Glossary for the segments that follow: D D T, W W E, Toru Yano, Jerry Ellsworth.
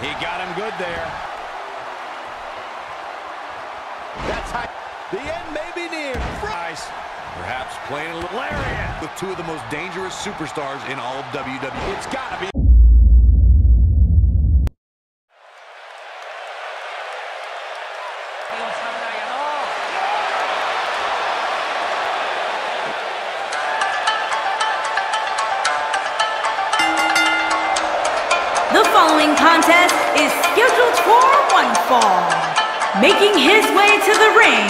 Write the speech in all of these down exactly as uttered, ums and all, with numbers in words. He got him good there. That's high. The end may be near. Price, perhaps playing a little lariat with two of the most dangerous superstars in all of W W E. It's got to be. The following contest is scheduled for one fall. Making his way to the ring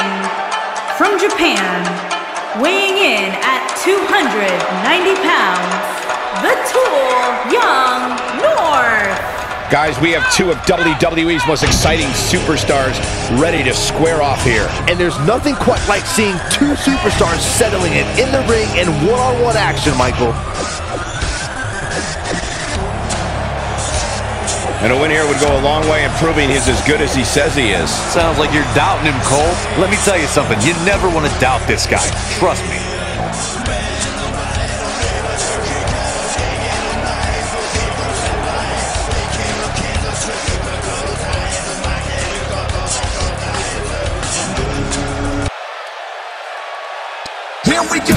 from Japan, weighing in at two hundred ninety pounds, the Toru Yano. Guys, we have two of W W E's most exciting superstars ready to square off here. And there's nothing quite like seeing two superstars settling it in the ring in one-on-one action, Michael. And a win here would go a long way in proving he's as good as he says he is. Sounds like you're doubting him, Cole. Let me tell you something. You never want to doubt this guy. Trust me. Here we go.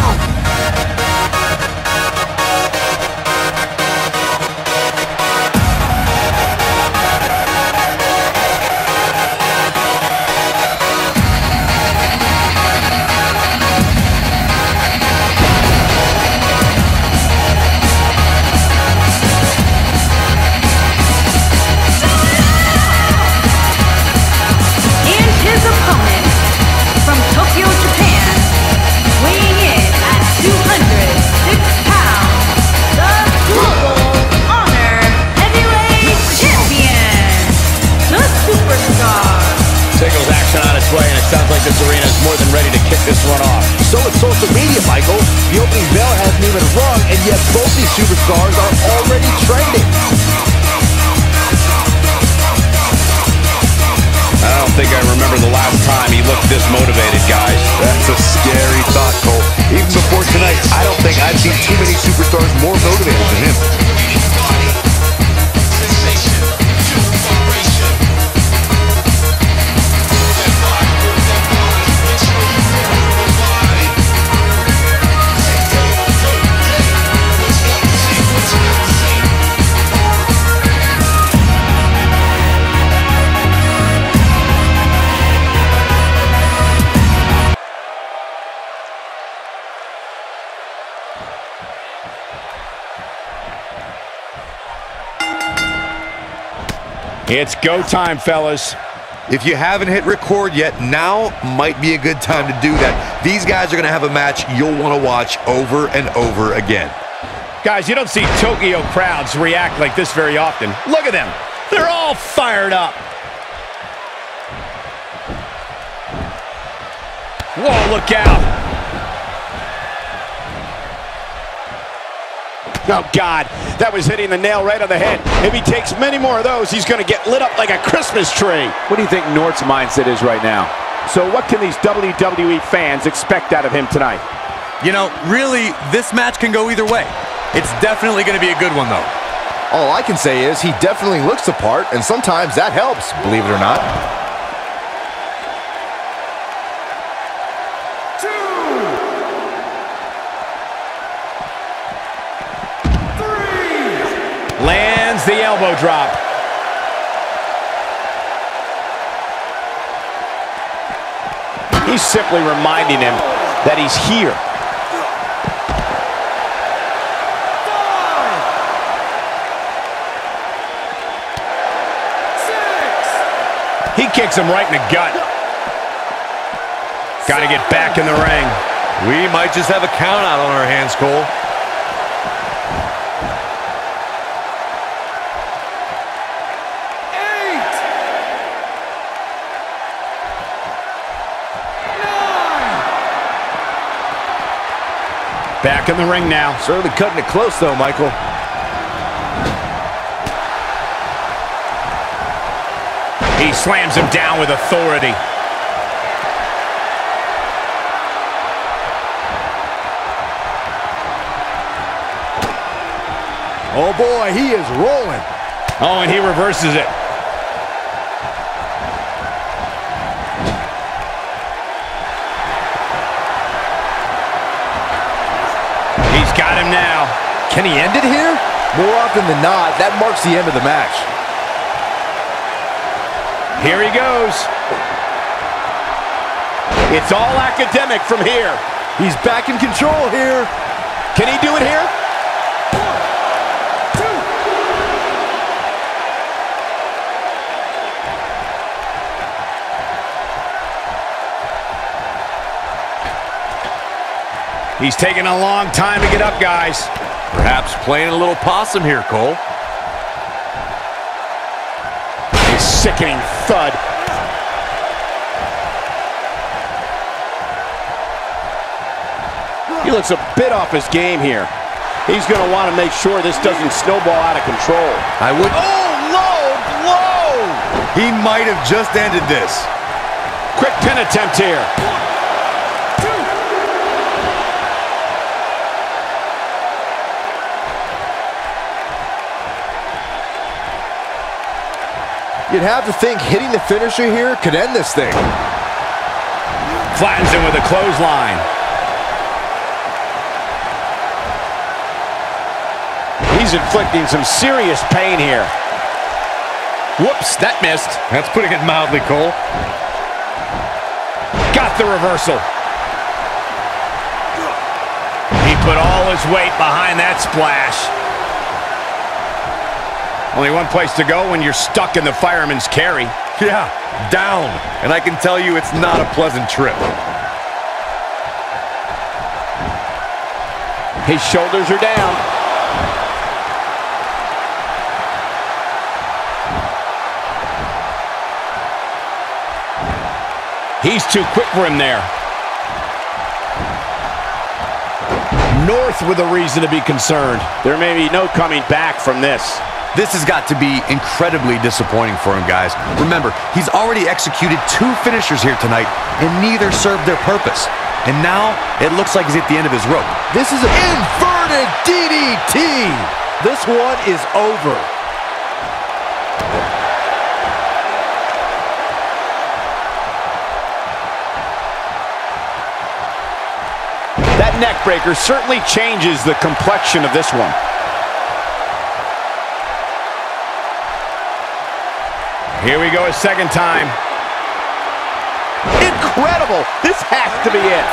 Social media, Michael. The opening bell hasn't even rung, and yet both these superstars are already trending. I don't think I remember the last time he looked this motivated, guys. That's a scary thought, Cole. Even before tonight, I don't think I've seen too many superstars more motivated than him. It's go time, fellas. If you haven't hit record yet, now might be a good time to do that. These guys are going to have a match you'll want to watch over and over again. Guys, you don't see Tokyo crowds react like this very often. Look at them. They're all fired up. Whoa, look out. Oh, God, that was hitting the nail right on the head. If he takes many more of those, he's going to get lit up like a Christmas tree. What do you think Nort's mindset is right now? So what can these W W E fans expect out of him tonight? You know, really, this match can go either way. It's definitely going to be a good one, though. All I can say is he definitely looks the part, and sometimes that helps, believe it or not. Lands the elbow drop. He's simply reminding him that he's here. Five, six. He kicks him right in the gut. Got to get back in the ring. We might just have a count out on our hands, Cole. Back in the ring now. Certainly cutting it close, though, Michael. He slams him down with authority. Oh, boy, he is rolling. Oh, and he reverses it. He's got him now. Can he end it here? More often than not, that marks the end of the match. Here he goes. It's all academic from here. He's back in control here. Can he do it here? He's taking a long time to get up, guys. Perhaps playing a little possum here, Cole. A sickening thud. He looks a bit off his game here. He's going to want to make sure this doesn't snowball out of control. I would. Oh, low blow! He might have just ended this. Quick pin attempt here. You'd have to think hitting the finisher here could end this thing. Flattens him with a clothesline. He's inflicting some serious pain here. Whoops, that missed. That's putting it mildly, Cole. Got the reversal. He put all his weight behind that splash. Only one place to go when you're stuck in the fireman's carry. Yeah, down. And I can tell you it's not a pleasant trip. His shoulders are down. He's too quick for him there. North with a reason to be concerned. There may be no coming back from this. This has got to be incredibly disappointing for him, guys. Remember, he's already executed two finishers here tonight, and neither served their purpose. And now, it looks like he's at the end of his rope. This is an inverted D D T! This one is over. That neckbreaker certainly changes the complexion of this one. Here we go a second time. Incredible! This has to be it.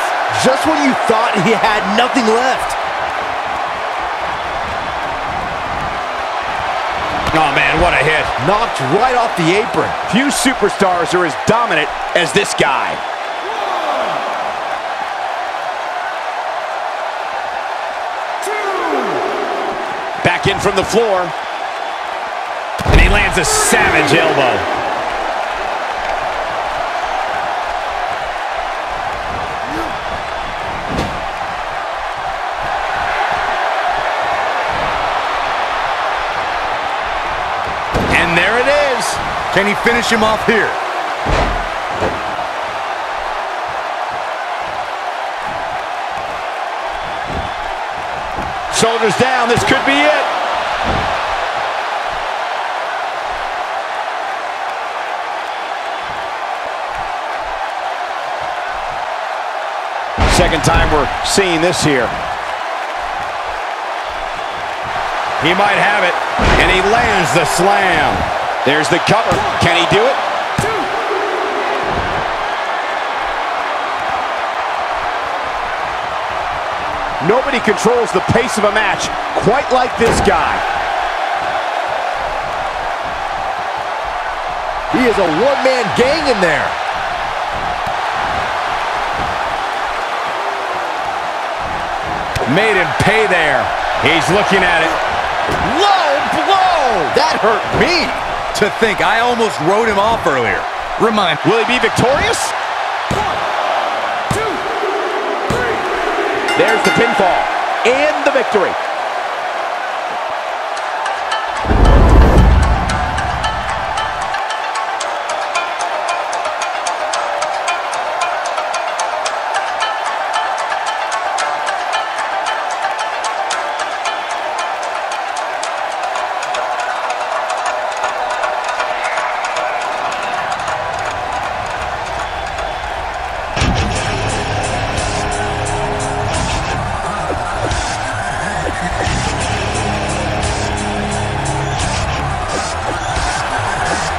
Just when you thought he had nothing left. Oh man, what a hit. Knocked right off the apron. Few superstars are as dominant as this guy. One, two. Back in from the floor. He lands a savage elbow. And there it is. Can he finish him off here? Shoulders down. This could be it. Second time we're seeing this here. He might have it, and he lands the slam. There's the cover. Can he do it? Two. Nobody controls the pace of a match quite like this guy. He is a one-man gang in there. Made him pay there. He's looking at it. Low blow! That hurt me. To think, I almost rode him off earlier. Remind, will he be victorious? One, two, three. There's the pinfall and the victory.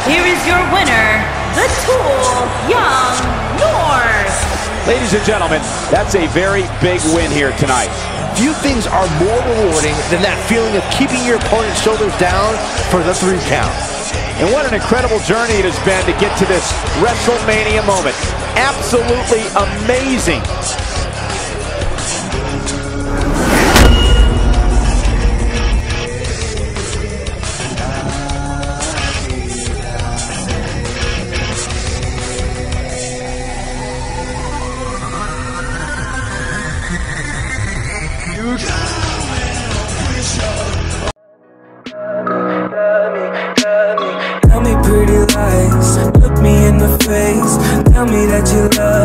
Here is your winner, the Toru Yano. Ladies and gentlemen, that's a very big win here tonight. Few things are more rewarding than that feeling of keeping your opponent's shoulders down for the three count. And what an incredible journey it has been to get to this WrestleMania moment. Absolutely amazing. Tell me pretty lies, look me in the face, tell me that you love me.